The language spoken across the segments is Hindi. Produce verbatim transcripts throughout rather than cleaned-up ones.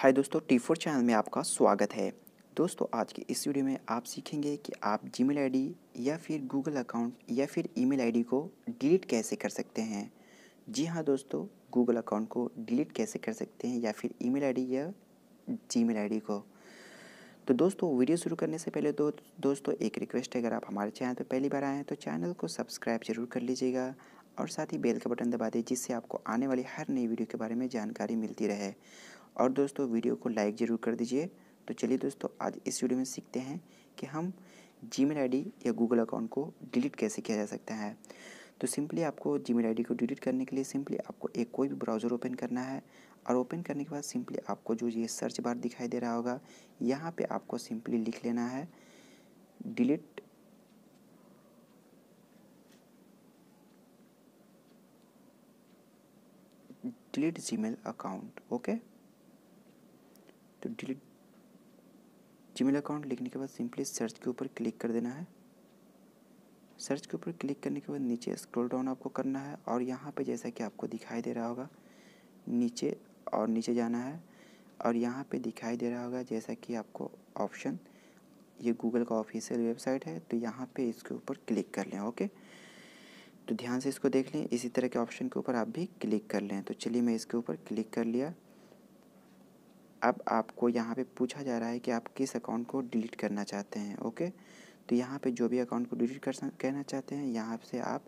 हाय दोस्तों, टी फोर चैनल में आपका स्वागत है। दोस्तों आज के इस वीडियो में आप सीखेंगे कि आप जीमेल आईडी या फिर गूगल अकाउंट या फिर ईमेल आईडी को डिलीट कैसे कर सकते हैं। जी हाँ दोस्तों, गूगल अकाउंट को डिलीट कैसे कर सकते हैं या फिर ईमेल आईडी या जीमेल आईडी को। तो दोस्तों वीडियो शुरू करने से पहले दो दोस्तों एक रिक्वेस्ट है, अगर आप हमारे चैनल पर पहली बार आए हैं तो चैनल को सब्सक्राइब जरूर कर लीजिएगा और साथ ही बेल का बटन दबा दें, जिससे आपको आने वाली हर नई वीडियो के बारे में जानकारी मिलती रहे। और दोस्तों वीडियो को लाइक ज़रूर कर दीजिए। तो चलिए दोस्तों आज इस वीडियो में सीखते हैं कि हम जीमेल आईडी या गूगल अकाउंट को डिलीट कैसे किया जा सकता है। तो सिंपली आपको जीमेल आईडी को डिलीट करने के लिए सिंपली आपको एक कोई भी ब्राउज़र ओपन करना है और ओपन करने के बाद सिंपली आपको जो ये सर्च बार दिखाई दे रहा होगा, यहाँ पर आपको सिंपली लिख लेना है delete delete Gmail account. Okay, तो डिलीट जीमेल अकाउंट लिखने के बाद सिंपली सर्च के ऊपर क्लिक कर देना है। सर्च के ऊपर क्लिक करने के बाद नीचे स्क्रॉल डाउन आपको करना है और यहाँ पे जैसा कि आपको दिखाई दे रहा होगा नीचे और नीचे जाना है और यहाँ पे दिखाई दे रहा होगा जैसा कि आपको ऑप्शन, ये गूगल का ऑफिशियल वेबसाइट है, तो यहाँ पे इसके ऊपर क्लिक कर लें। ओके, तो ध्यान से इसको देख लें, इसी तरह के ऑप्शन के ऊपर आप भी क्लिक कर लें। तो चलिए मैं इसके ऊपर क्लिक कर लिया। अब आपको यहाँ पे पूछा जा रहा है कि आप किस अकाउंट को डिलीट करना चाहते हैं। ओके, तो यहाँ पे जो भी अकाउंट को डिलीट कर कहना चाहते हैं यहाँ से आप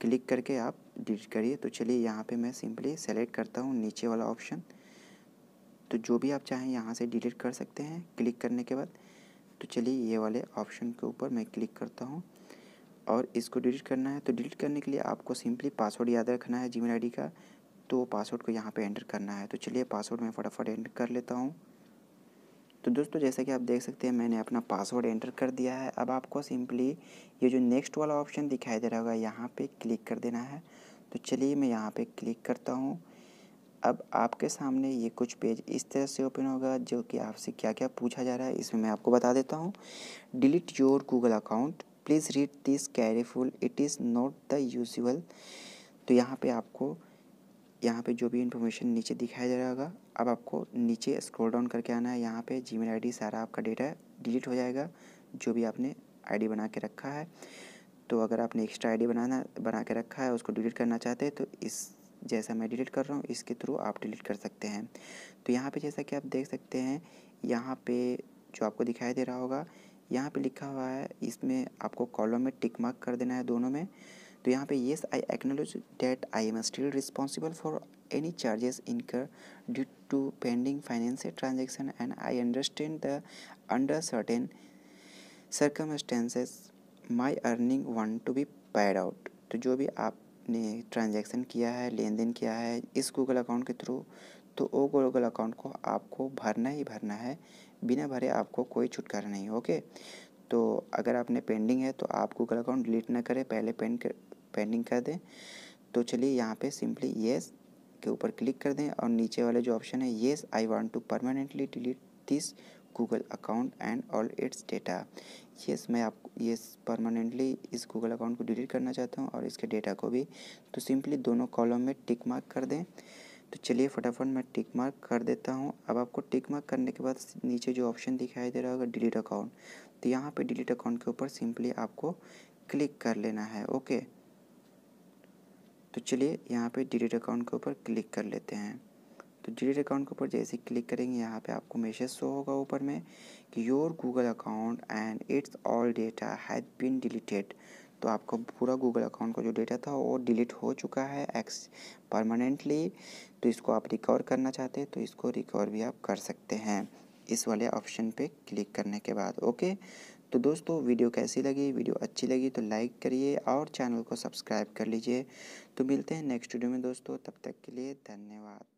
क्लिक करके आप डिलीट करिए। तो चलिए यहाँ पे मैं सिंपली सेलेक्ट करता हूँ नीचे वाला ऑप्शन, तो जो भी आप चाहें यहाँ से डिलीट कर सकते हैं क्लिक करने के बाद। तो चलिए ये वाले ऑप्शन के ऊपर मैं क्लिक करता हूँ और इसको डिलीट करना है। तो डिलीट करने के लिए आपको सिंपली पासवर्ड याद रखना है जीमेल आईडी का, तो पासवर्ड को यहाँ पे एंटर करना है। तो चलिए पासवर्ड मैं फटाफट एंटर कर लेता हूँ। तो दोस्तों जैसा कि आप देख सकते हैं मैंने अपना पासवर्ड एंटर कर दिया है। अब आपको सिंपली ये जो नेक्स्ट वाला ऑप्शन दिखाई दे रहा होगा यहाँ पे क्लिक कर देना है। तो चलिए मैं यहाँ पे क्लिक करता हूँ। अब आपके सामने ये कुछ पेज इस तरह से ओपन होगा, जो कि आपसे क्या क्या पूछा जा रहा है इसमें मैं आपको बता देता हूँ। Delete your Google account, please read this careful, it is not the usual. तो यहाँ पे आपको यहाँ पे जो भी इन्फॉर्मेशन नीचे दिखाई दे रहा होगा, अब आपको नीचे स्क्रॉल डाउन करके आना है। यहाँ पे जीमेल आईडी सारा आपका डेटा डिलीट हो जाएगा, जो भी आपने आईडी बना के रखा है। तो अगर आपने एक्स्ट्रा आईडी बनाना बना के रखा है उसको डिलीट करना चाहते हैं, तो इस जैसा मैं डिलीट कर रहा हूँ इसके थ्रू आप डिलीट कर सकते हैं। तो यहाँ पर जैसा कि आप देख सकते हैं यहाँ पर जो आपको दिखाई दे रहा होगा यहाँ पे लिखा हुआ है, इसमें आपको कॉलम में टिक मार्क कर देना है दोनों में। तो यहाँ पे yes I acknowledge that I am still responsible for any charges incur due to pending financial transaction and I understand the under certain circumstances my earning want to be paid out. तो जो भी आपने ट्रांजेक्शन किया है, लेन देन किया है इस गूगल अकाउंट के थ्रू, तो वो गूगल अकाउंट को आपको भरना ही भरना है, बिना भरे आपको कोई छुटकारा नहीं। ओके, तो अगर आपने पेंडिंग है तो आप गूगल अकाउंट डिलीट ना करें, पहले पेंड कर, पेंडिंग कर दें। तो चलिए यहाँ पे सिंपली येस के ऊपर क्लिक कर दें और नीचे वाले जो ऑप्शन है yes I want to permanently delete this Google account and all its data. Yes मैं आपको येस परमानेंटली इस गूगल अकाउंट को डिलीट करना चाहता हूँ और इसके डेटा को भी। तो सिंपली दोनों कॉलम में टिक मार्क कर दें। तो चलिए फटाफट मैं टिक मार्क कर देता हूँ। अब आपको टिक मार्क करने के बाद नीचे जो ऑप्शन दिखाई दे रहा होगा डिलीट अकाउंट, तो यहाँ पे डिलीट अकाउंट के ऊपर सिंपली आपको क्लिक कर लेना है। ओके, तो चलिए यहाँ पे डिलीट अकाउंट के ऊपर क्लिक कर लेते हैं। तो डिलीट अकाउंट के ऊपर जैसे क्लिक करेंगे यहाँ पे आपको मैसेज शो होगा ऊपर में कि your Google account and its all data has been deleted. तो आपका पूरा गूगल अकाउंट का जो डेटा था वो डिलीट हो चुका है एक्स परमानेंटली। तो इसको आप रिकवर करना चाहते हैं तो इसको रिकवर भी आप कर सकते हैं इस वाले ऑप्शन पे क्लिक करने के बाद। ओके, तो दोस्तों वीडियो कैसी लगी, वीडियो अच्छी लगी तो लाइक करिए और चैनल को सब्सक्राइब कर लीजिए। तो मिलते हैं नेक्स्ट वीडियो में दोस्तों, तब तक के लिए धन्यवाद।